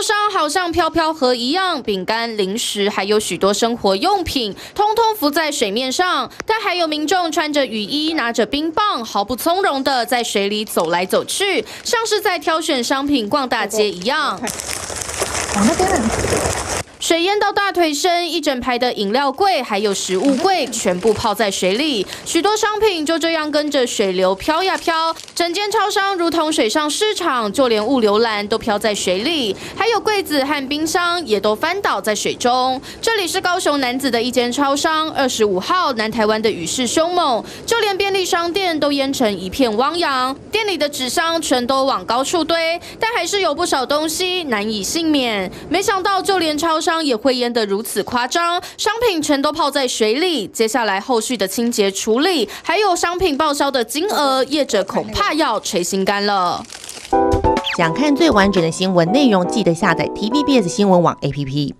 超商好像飘飘盒一样，饼干、零食还有许多生活用品，通通浮在水面上。但还有民众穿着雨衣，拿着冰棒，毫不从容的在水里走来走去，像是在挑选商品、逛大街一样。往那边。水淹到大腿深，一整排的饮料柜还有食物柜全部泡在水里，许多商品就这样跟着水流飘呀飘。整间超商如同水上市场，就连物流篮都飘在水里，还有柜子和冰箱也都翻倒在水中。这里是高雄楠梓的一间超商，25号。南台湾的雨势凶猛，就连便利商店都淹成一片汪洋，店里的纸箱全都往高处堆，但还是有不少东西难以幸免。没想到就连超商也会淹得如此夸张，商品全都泡在水里。接下来后续的清洁处理，还有商品报销的金额，业者恐怕要捶心肝了。想看最完整的新闻内容，记得下载 TVBS 新闻网 APP。